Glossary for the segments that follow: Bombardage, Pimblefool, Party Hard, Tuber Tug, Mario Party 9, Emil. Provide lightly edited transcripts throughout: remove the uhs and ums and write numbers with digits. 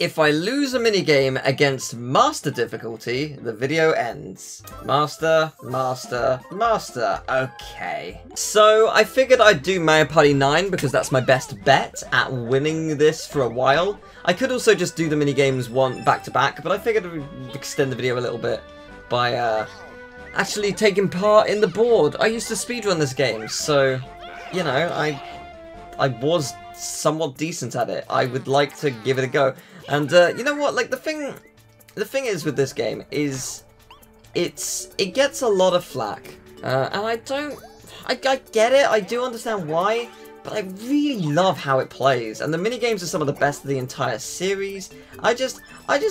If I lose a minigame against Master difficulty, the video ends. Master, Master, Master. Okay. So I figured I'd do Mario Party 9 because that's my best bet at winning this for a while. I could also just do the minigames one back to back, but I figured I would extend the video a little bit by actually taking part in the board. I used to speedrun this game, so, you know, I was somewhat decent at it. I would like to give it a go. And you know what, like, the thing is with this game is it gets a lot of flack, and I get it, I do understand why, but I really love how it plays, and the minigames are some of the best of the entire series. I just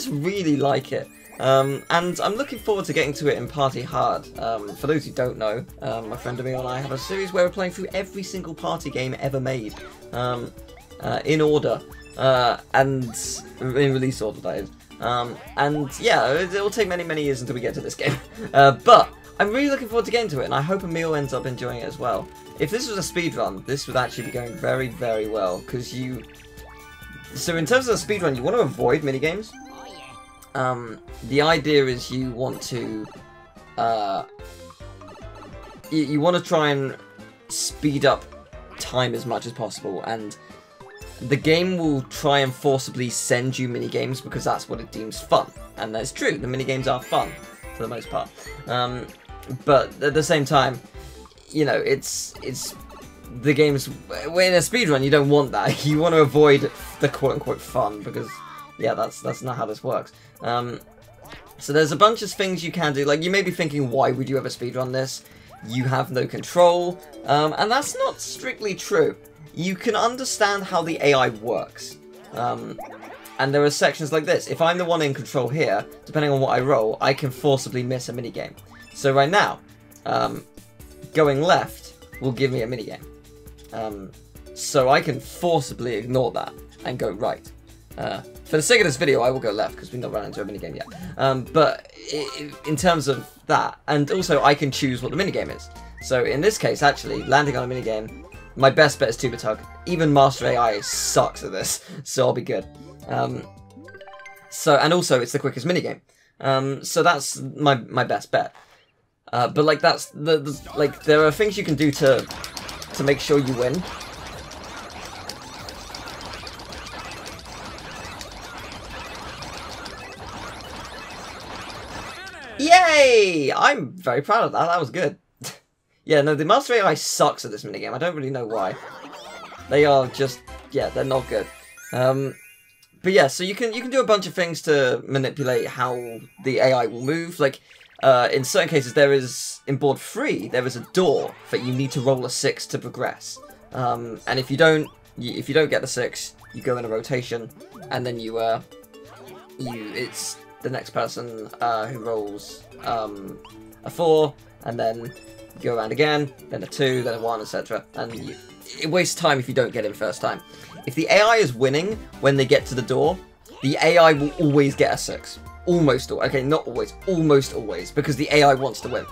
really like it. And I'm looking forward to getting to it in Party Hard. For those who don't know, my friend Emil and I have a series where we're playing through every single party game ever made, in order, and in release order, that is. And yeah, it will take many, many years until we get to this game. But I'm really looking forward to getting to it, and I hope Emil ends up enjoying it as well. If this was a speedrun, this would actually be going very, very well, because you... So in terms of the speedrun, you want to avoid minigames. The idea is you want to, you want to try and speed up time as much as possible, and the game will try and forcibly send you minigames because that's what it deems fun, and that's true, the minigames are fun, for the most part, but at the same time, you know, it's the game's, when in a speedrun, you don't want that, you want to avoid the quote-unquote fun, because... yeah, that's not how this works. So there's a bunch of things you can do. Like, you may be thinking, why would you ever speedrun this? You have no control. And that's not strictly true. You can understand how the AI works. And there are sections like this. If I'm the one in control here, depending on what I roll, I can forcibly miss a minigame. So right now, going left will give me a minigame. So I can forcibly ignore that and go right. For the sake of this video, I will go left, because we've not run into a minigame yet. But in terms of that, and also I can choose what the minigame is. So in this case, actually, landing on a minigame, my best bet is Tuber Tug. Even Master AI sucks at this, so I'll be good. And also, it's the quickest minigame. So that's my best bet. But like, that's like, there are things you can do to make sure you win. Yay! I'm very proud of that. That was good. Yeah, no, the Master AI sucks at this minigame. I don't really know why. They are just... yeah, they're not good. But yeah, so you can do a bunch of things to manipulate how the AI will move. Like, in certain cases, there is... in board 3, there is a door that you need to roll a 6 to progress. And if you don't get the 6, you go in a rotation, and then you... it's... the next person who rolls a 4, and then go around again, then a 2, then a 1, etc. And it wastes time if you don't get in first time. If the AI is winning when they get to the door, the AI will always get a 6. Almost always. Okay, not always. Almost always. Because the AI wants to win.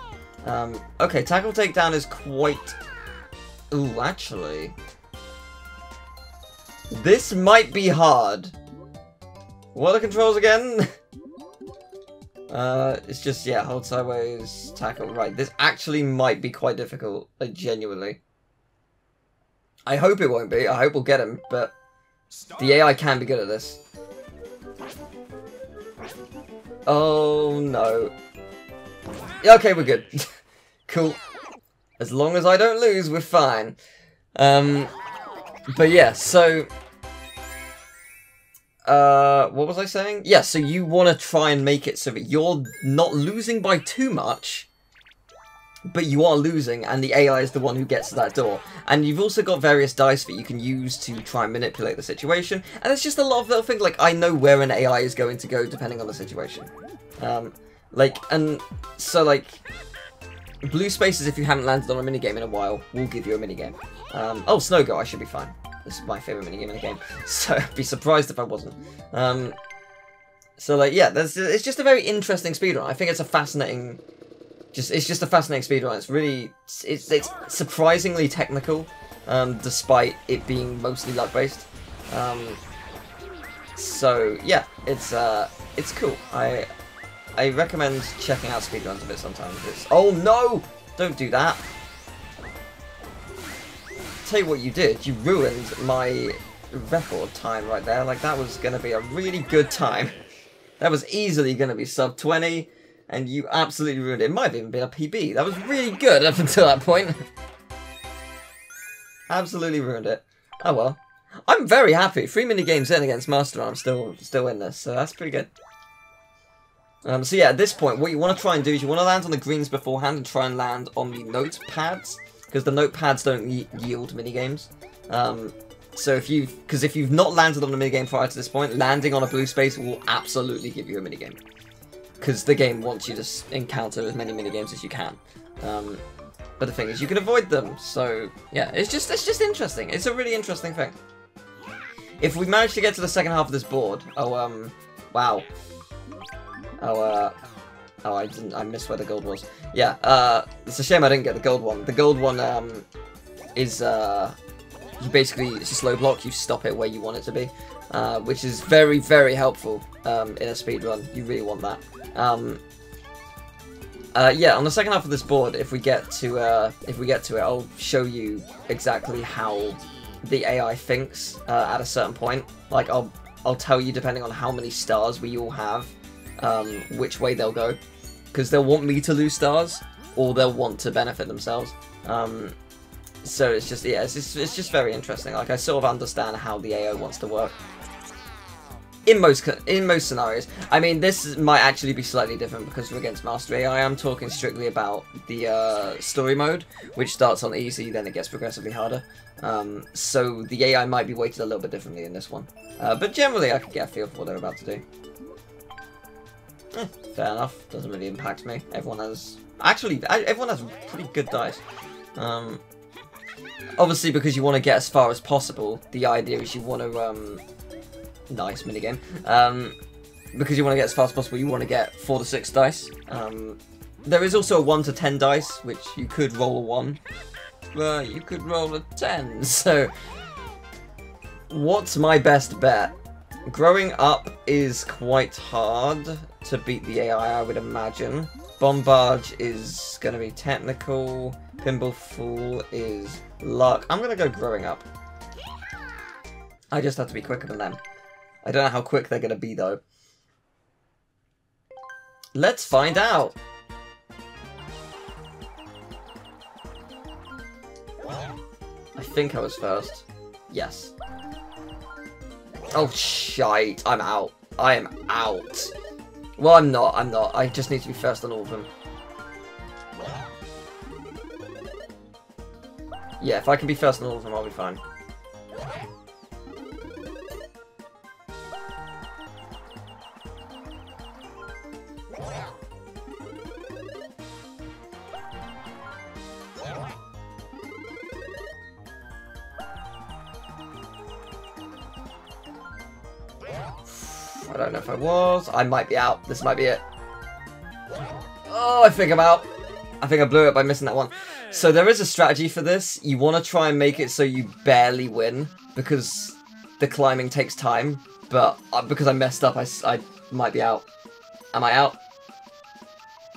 Okay, tackle takedown is quite... ooh, actually... this might be hard. What are the controls again? It's just, yeah, hold sideways, tackle, right. This actually might be quite difficult, like, genuinely. I hope it won't be, I hope we'll get him, but the AI can be good at this. Oh, no. Okay, we're good. Cool. As long as I don't lose, we're fine. But yeah, so... what was I saying? Yeah, so you want to try and make it so that you're not losing by too much, but you are losing, and the AI is the one who gets to that door. And you've also got various dice that you can use to try and manipulate the situation, and it's just a lot of little things, like, I know where an AI is going to go depending on the situation. Blue spaces, if you haven't landed on a minigame in a while, will give you a minigame. Oh, Snow Go, I should be fine. This is my favourite minigame in the game, so I'd be surprised if I wasn't. So, like, yeah, it's just a very interesting speedrun. I think it's a fascinating... it's just a fascinating speedrun. It's really... It's surprisingly technical, despite it being mostly luck-based. So yeah, it's cool. I recommend checking out speedruns of it sometimes. It's, oh no! Don't do that! Tell you what you did, you ruined my record time right there. Like, that was going to be a really good time. That was easily going to be sub 20, and you absolutely ruined it. It might have even been a PB. That was really good up until that point. Absolutely ruined it. Oh well. I'm very happy. 3 minigames in against Master, I'm still in this, so that's pretty good. So yeah, at this point, what you want to try and do is you want to land on the greens beforehand and try and land on the notepads, because the notepads don't yield minigames. So if you've not landed on a minigame prior to this point, landing on a blue space will absolutely give you a minigame, because the game wants you to encounter as many minigames as you can. But the thing is, you can avoid them. So yeah, it's just interesting. It's a really interesting thing. If we manage to get to the second half of this board, wow. I missed where the gold was. Yeah, it's a shame I didn't get the gold one. The gold one, you basically, it's a slow block, you stop it where you want it to be, which is very, very helpful, in a speedrun. You really want that. Yeah, on the second half of this board, if we get to it, I'll show you exactly how the AI thinks, at a certain point. Like, I'll tell you, depending on how many stars we all have, which way they'll go, because they'll want me to lose stars, or they'll want to benefit themselves. So it's just, yeah, it's just very interesting. Like, I sort of understand how the AO wants to work in most scenarios. I mean, this might actually be slightly different because we're against Master AI. I'm talking strictly about the story mode, which starts on easy, then it gets progressively harder. So the AI might be weighted a little bit differently in this one, but generally I can get a feel for what they're about to do. Fair enough. Doesn't really impact me. Everyone has pretty good dice. Obviously, because you want to get as far as possible, the idea is you want to, nice minigame, because you want to get as far as possible, you want to get 4 to 6 dice. There is also a 1 to 10 dice, which you could roll a 1, but you could roll a 10, so what's my best bet? Growing up is quite hard to beat the AI, I would imagine. Bombardage is going to be technical. Pimblefool is luck. I'm going to go growing up. I just have to be quicker than them. I don't know how quick they're going to be, though. Let's find out. I think I was first. Yes. Oh, shite. I'm out. I am out. Well, I'm not. I just need to be first on all of them. Yeah, if I can be first on all of them, I'll be fine. I don't know if I was. I might be out. This might be it. Oh, I think I'm out. I think I blew it by missing that one. So there is a strategy for this. You want to try and make it so you barely win, because the climbing takes time. But because I messed up, I might be out. Am I out?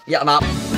Yeah, I'm out.